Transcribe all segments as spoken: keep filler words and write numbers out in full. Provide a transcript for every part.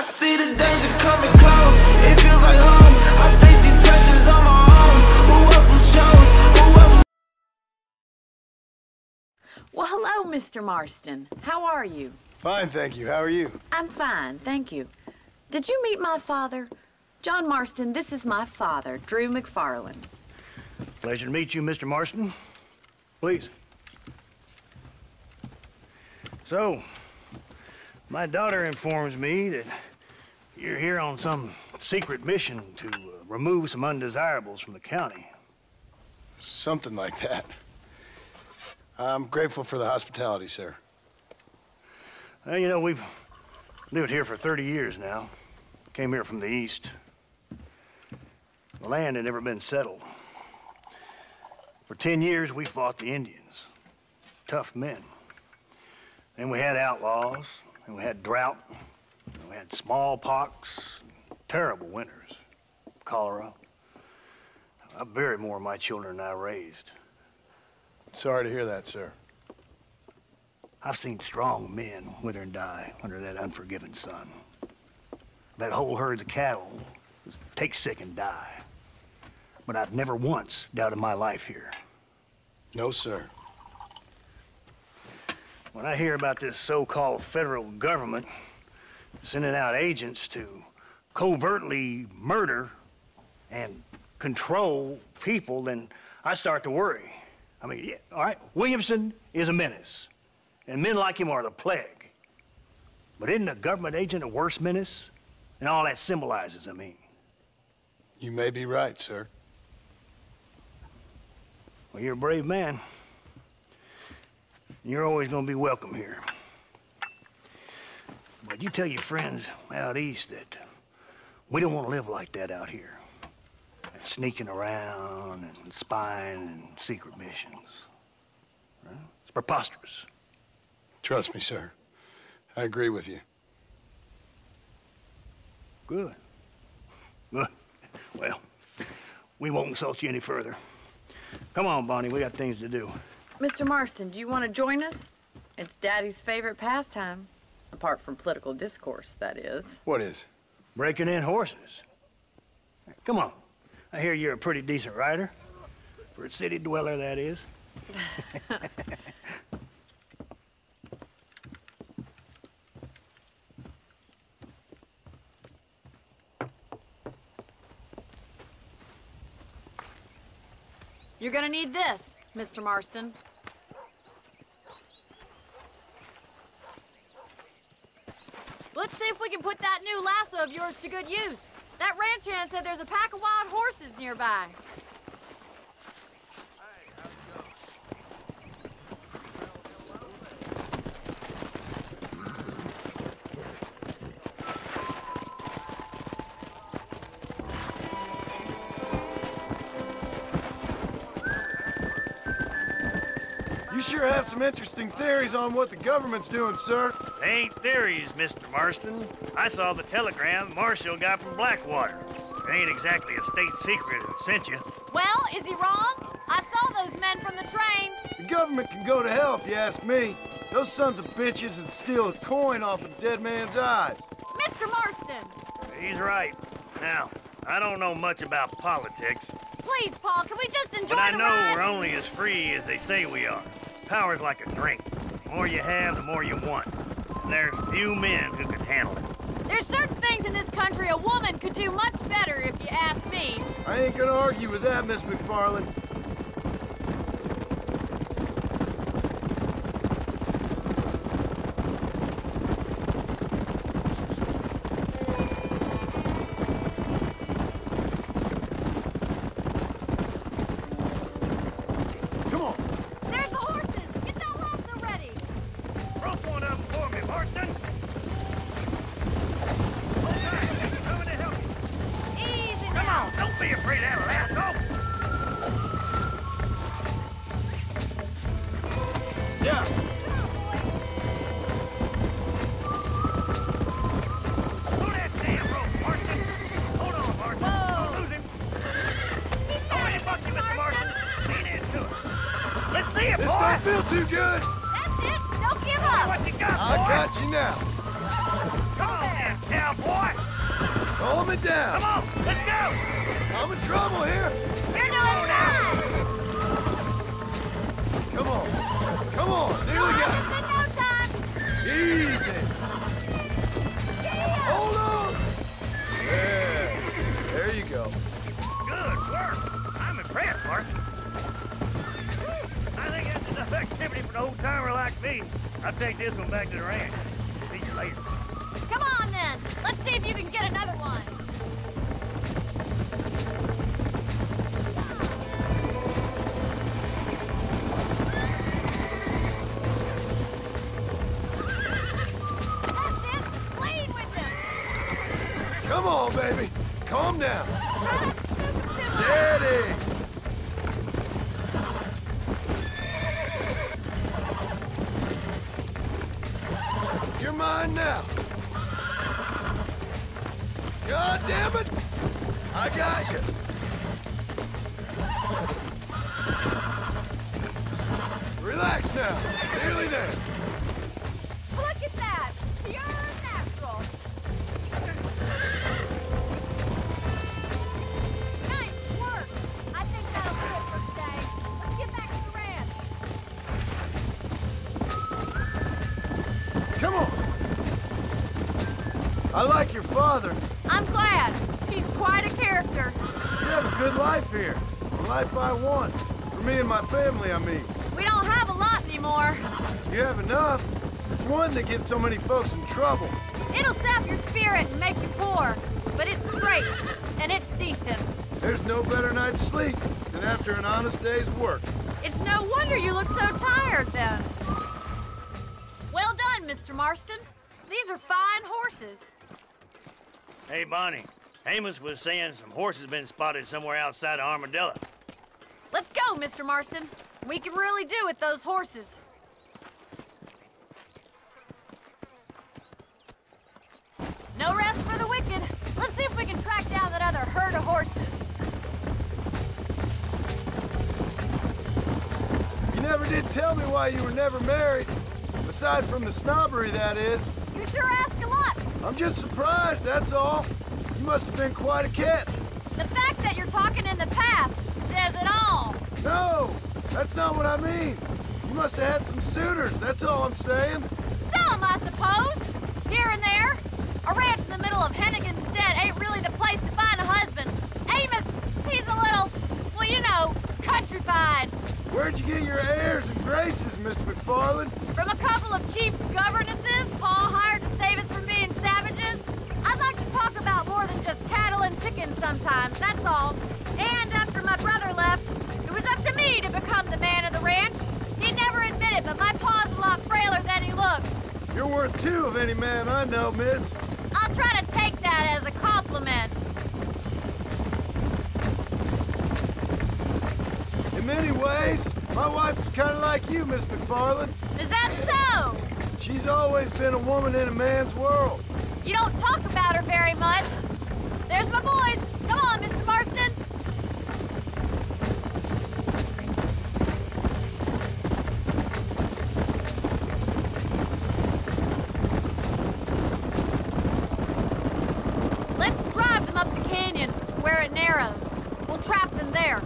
I see the danger coming close. It feels like home. I face these pressures on my own. Who else was chose? Who else was... Well, hello, Mister Marston. How are you? Fine, thank you. How are you? I'm fine, thank you. Did you meet my father? John Marston, this is my father, Drew MacFarlane. Pleasure to meet you, Mister Marston. Please. So, my daughter informs me that you're here on some secret mission to uh, remove some undesirables from the county. Something like that. I'm grateful for the hospitality, sir. Well, you know, we've lived here for thirty years now. Came here from the east. The land had never been settled. For ten years, we fought the Indians. Tough men. Then we had outlaws, and we had drought, and we had smallpox, and terrible winters, cholera. I buried more of my children than I raised. Sorry to hear that, sir. I've seen strong men wither and die under that unforgiving sun. That whole herd of cattle take sick and die. But I've never once doubted my life here. No, sir. When I hear about this so-called federal government sending out agents to covertly murder and control people, then I start to worry. I mean, yeah, all right, Williamson is a menace, and men like him are the plague. But isn't a government agent a worse menace? And all that symbolizes, I mean. You may be right, sir. Well, you're a brave man. You're always going to be welcome here. But you tell your friends out east that we don't want to live like that out here. That sneaking around and spying and secret missions. Right? It's preposterous. Trust me, sir. I agree with you. Good. Good. Well, we won't insult you any further. Come on, Bonnie. We got things to do. Mister Marston, do you want to join us? It's Daddy's favorite pastime. Apart from political discourse, that is. What is? Breaking in horses. Come on. I hear you're a pretty decent rider. For a city dweller, that is. You're gonna need this, Mister Marston. Let's see if we can put that new lasso of yours to good use. That ranch hand said there's a pack of wild horses nearby. You sure have some interesting theories on what the government's doing, sir. They ain't theories, Mister Marston. I saw the telegram Marshall got from Blackwater. It ain't exactly a state secret that sent you. Well, is he wrong? I saw those men from the train. The government can go to hell if you ask me. Those sons of bitches would steal a coin off a dead man's eyes. Mister Marston! He's right. Now, I don't know much about politics. Please, Paul, can we just enjoy the ride? But I know we're only as free as they say we are. Power's like a drink. The more you have, the more you want. And there's few men who can handle it. There's certain things in this country a woman could do much better, if you ask me. I ain't gonna argue with that, Miss MacFarlane. Too good. That's it. Don't give up. What you got, boy? I got you now. Come on, cowboy. Calm it down. Come on, let's go. I'm in trouble here. You're doing fine. Come on, come on. There we go. Easy. Yeah. Hold on. Yeah. There you go. Good work. I'm impressed, Mark. I think that's enough activity for an old timer like me. I'll take this one back to the ranch. See you later. Come on then. Let's see if you can get another one. Come on, baby. Calm down. Steady. You're mine now. God damn it. I got you. Relax now. Nearly there. Look at that. You're natural. I like your father. I'm glad. He's quite a character. We have a good life here. The life I want. For me and my family, I mean. We don't have a lot anymore. You have enough. It's one that gets so many folks in trouble. It'll sap your spirit and make you poor. But it's straight, and it's decent. There's no better night's sleep than after an honest day's work. It's no wonder you look so tired, then. Well done, Mister Marston. These are fine horses. Hey, Bonnie. Amos was saying some horses been spotted somewhere outside of Armadillo. Let's go, Mister Marston. We can really do with those horses. No rest for the wicked. Let's see if we can track down that other herd of horses. You never did tell me why you were never married. Aside from the snobbery, that is. You sure ask a lot. I'm just surprised, that's all. You must have been quite a catch. The fact that you're talking in the past says it all. No, that's not what I mean. You must have had some suitors, that's all I'm saying. Some, I suppose. Here and there. A ranch in the middle of Hennigan's Dead ain't really the place to find a husband. Amos, he's a little, well, you know, countrified. Where'd you get your airs and graces, Miss MacFarlane? From a couple of cheap governesses Paul hired to save us from being savages. I'd like to talk about more than just cattle and chickens sometimes, that's all. And after my brother left, it was up to me to become the man of the ranch. He never admitted, but my pa's a lot frailer than he looks. You're worth two of any man I know, miss. I'll try to take that as a compliment. In many ways, my wife is kind of like you, Miss MacFarlane. Is that so? She's always been a woman in a man's world. You don't talk about her very much. There's my boys. Come on, Mister Marston. Let's drive them up the canyon where it narrows. We'll trap them there.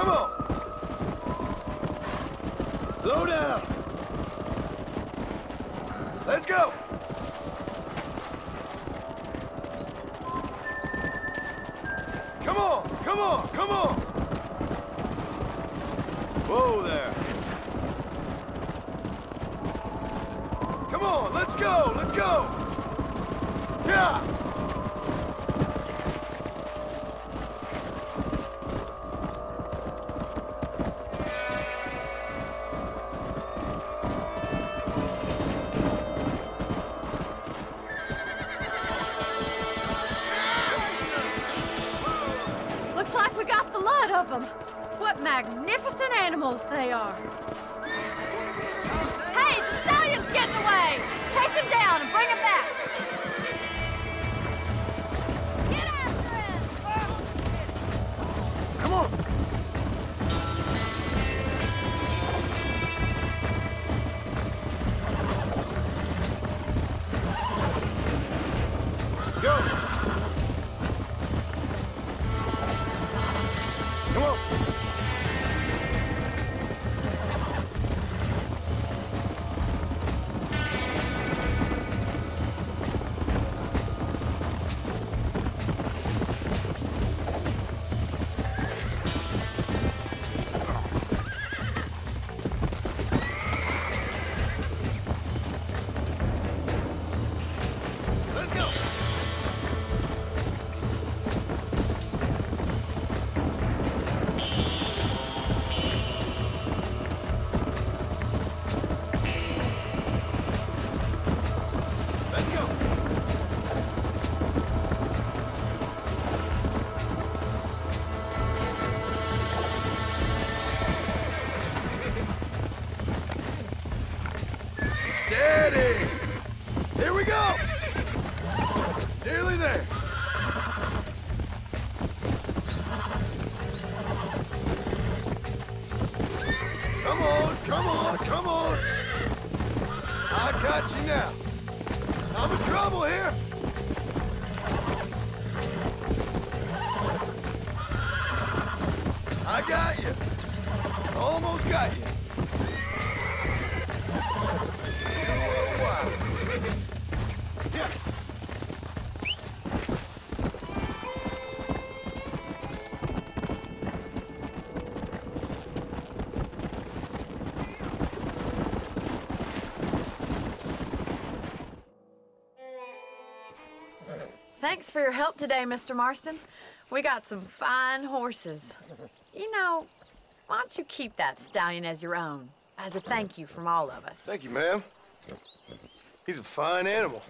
Come on! Slow down! Let's go! Come on! Come on! Come on! Whoa there! Come on! Let's go! Let's go! Yeah! They are. Hey, the stallion's getting away! Chase him down and bring him back! Get after him! Oh. Come on! Go! Come on! Thanks for your help today, Mister Marston. We got some fine horses. You know, why don't you keep that stallion as your own, as a thank you from all of us? Thank you, ma'am. He's a fine animal.